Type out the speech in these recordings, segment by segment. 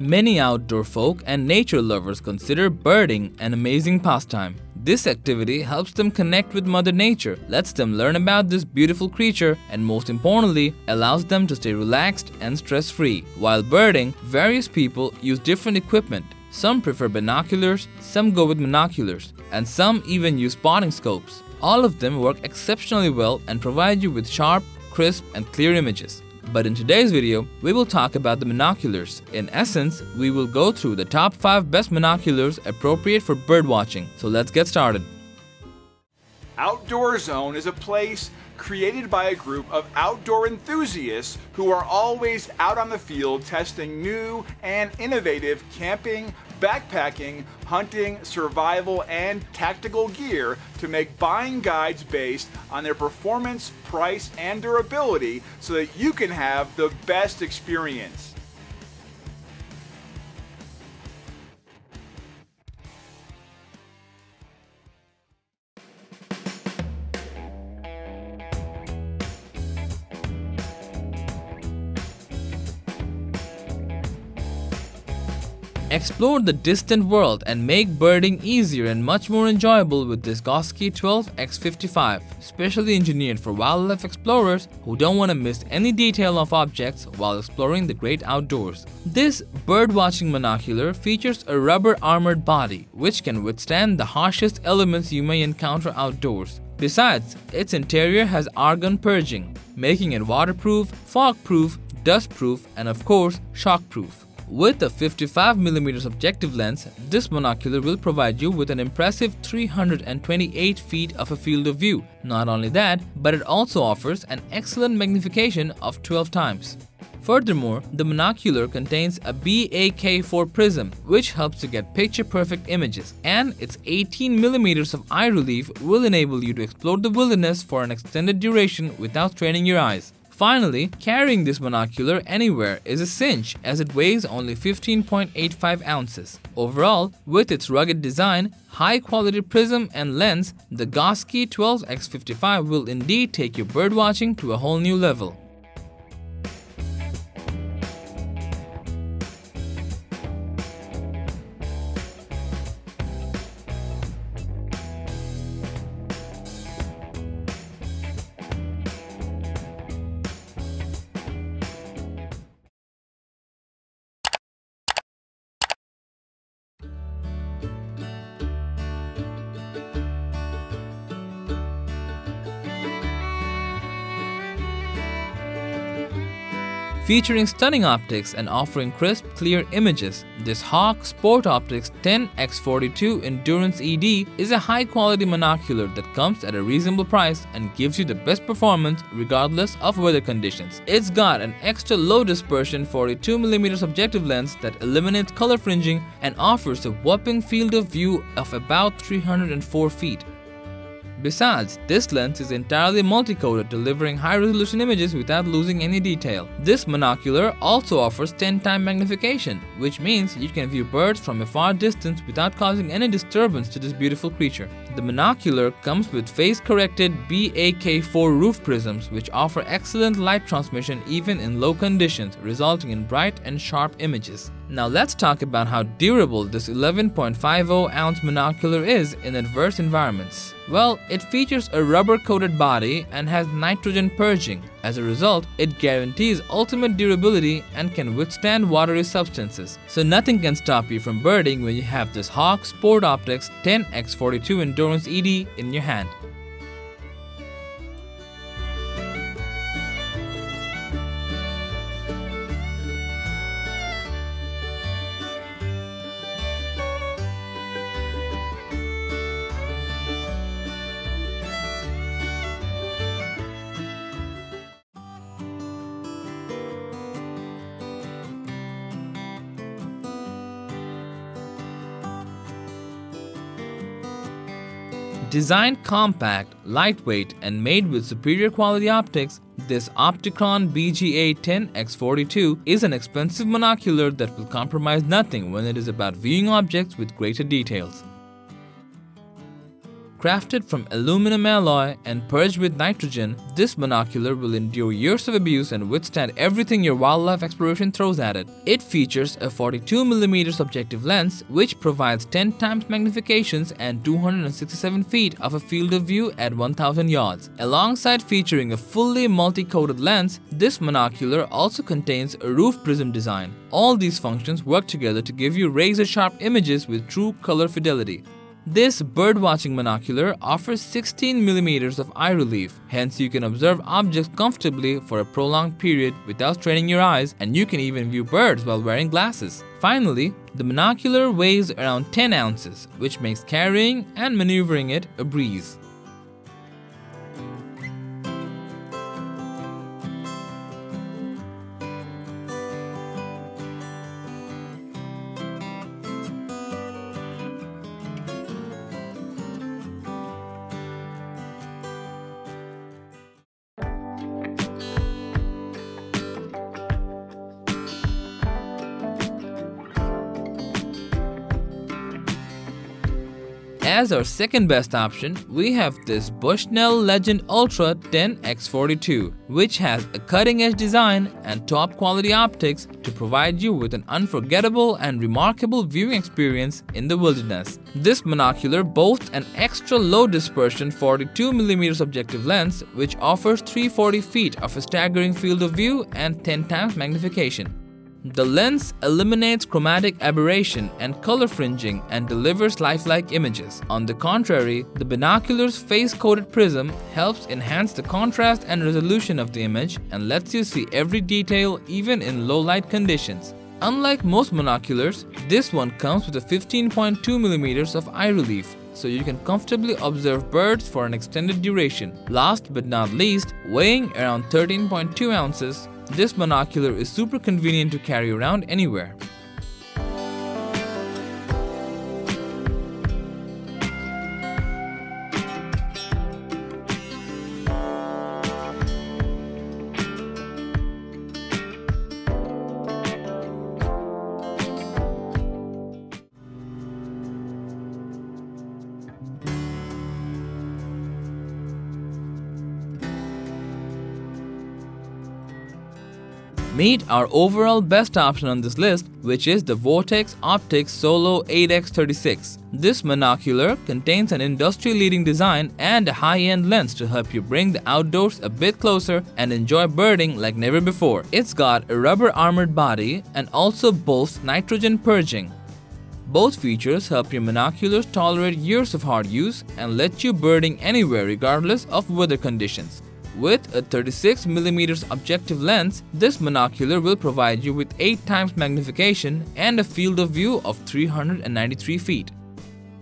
Many outdoor folk and nature lovers consider birding an amazing pastime. This activity helps them connect with Mother Nature, lets them learn about this beautiful creature, and most importantly, allows them to stay relaxed and stress-free. While birding, various people use different equipment. Some prefer binoculars, some go with monoculars, and some even use spotting scopes. All of them work exceptionally well and provide you with sharp, crisp, and clear images. But in today's video, we will talk about the monoculars. In essence, we will go through the top 5 best monoculars appropriate for birdwatching. So let's get started. Outdoor Zone is a place created by a group of outdoor enthusiasts who are always out on the field testing new and innovative camping, backpacking, hunting, survival, and tactical gear to make buying guides based on their performance, price, and durability so that you can have the best experience. Explore the distant world and make birding easier and much more enjoyable with this Gosky 12x55, specially engineered for wildlife explorers who don't want to miss any detail of objects while exploring the great outdoors. This birdwatching monocular features a rubber-armored body which can withstand the harshest elements you may encounter outdoors. Besides, its interior has argon purging, making it waterproof, fog-proof, dust-proof, and of course, shock-proof. With a 55mm objective lens, this monocular will provide you with an impressive 328 feet of a field of view. Not only that, but it also offers an excellent magnification of 12 times. Furthermore, the monocular contains a BAK4 prism, which helps to get picture-perfect images, and its 18mm of eye relief will enable you to explore the wilderness for an extended duration without straining your eyes. Finally, carrying this monocular anywhere is a cinch as it weighs only 15.85 ounces. Overall, with its rugged design, high-quality prism and lens, the Gosky 12x55 will indeed take your birdwatching to a whole new level. Featuring stunning optics and offering crisp, clear images, this Hawke Sport Optics 10x42 Endurance ED is a high-quality monocular that comes at a reasonable price and gives you the best performance regardless of weather conditions. It's got an extra low-dispersion 42mm objective lens that eliminates color fringing and offers a whopping field of view of about 304 feet. Besides, this lens is entirely multicoded, delivering high-resolution images without losing any detail. This monocular also offers 10-time magnification, which means you can view birds from a far distance without causing any disturbance to this beautiful creature. The monocular comes with phase-corrected BAK4 roof prisms, which offer excellent light transmission even in low conditions, resulting in bright and sharp images. Now let's talk about how durable this 11.50-ounce monocular is in adverse environments. Well, it features a rubber-coated body and has nitrogen purging. As a result, it guarantees ultimate durability and can withstand watery substances. So nothing can stop you from birding when you have this Hawke Sport Optics 10x42 Endurance ED in your hand. Designed compact, lightweight, and made with superior quality optics, this Opticron BGA 10x42 is an expensive monocular that will compromise nothing when it is about viewing objects with greater details. Crafted from aluminum alloy and purged with nitrogen, this binocular will endure years of abuse and withstand everything your wildlife exploration throws at it. It features a 42mm objective lens, which provides 10 times magnifications and 267 feet of a field of view at 1000 yards. Alongside featuring a fully multi-coated lens, this monocular also contains a roof prism design. All these functions work together to give you razor-sharp images with true color fidelity. This birdwatching monocular offers 16mm of eye relief, hence you can observe objects comfortably for a prolonged period without straining your eyes, and you can even view birds while wearing glasses. Finally, the monocular weighs around 10 ounces, which makes carrying and maneuvering it a breeze. As our second best option, we have this Bushnell Legend Ultra 10x42, which has a cutting-edge design and top-quality optics to provide you with an unforgettable and remarkable viewing experience in the wilderness. This monocular boasts an extra low-dispersion 42mm objective lens, which offers 340 feet of a staggering field of view and 10 times magnification. The lens eliminates chromatic aberration and color fringing and delivers lifelike images. On the contrary, the binocular's face-coated prism helps enhance the contrast and resolution of the image and lets you see every detail even in low-light conditions. Unlike most monoculars, this one comes with a 15.2mm of eye relief, so you can comfortably observe birds for an extended duration. Last but not least, weighing around 13.2 ounces, this monocular is super convenient to carry around anywhere. Meet our overall best option on this list, which is the Vortex Optics Solo 8x36. This monocular contains an industry-leading design and a high-end lens to help you bring the outdoors a bit closer and enjoy birding like never before. It's got a rubber-armored body and also boasts nitrogen purging. Both features help your monoculars tolerate years of hard use and let you birding anywhere regardless of weather conditions. With a 36mm objective lens, this monocular will provide you with 8 times magnification and a field of view of 393 feet.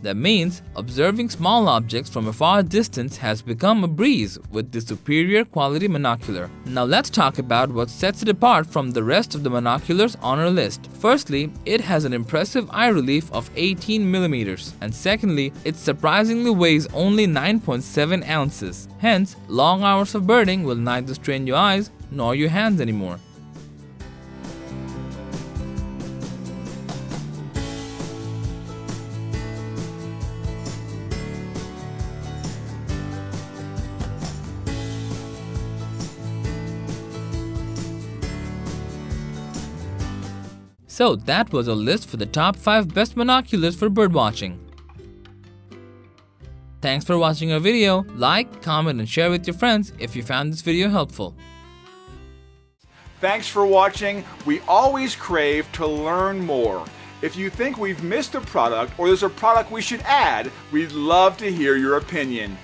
That means observing small objects from a far distance has become a breeze with this superior quality monocular. Now let's talk about what sets it apart from the rest of the monoculars on our list. Firstly, it has an impressive eye relief of 18mm, and secondly, it surprisingly weighs only 9.7 ounces. Hence, long hours of birding will neither strain your eyes nor your hands anymore. So that was a list for the top 5 best monoculars for birdwatching. Thanks for watching our video. Like, comment and share with your friends if you found this video helpful. Thanks for watching. We always crave to learn more. If you think we've missed a product or there's a product we should add, we'd love to hear your opinion.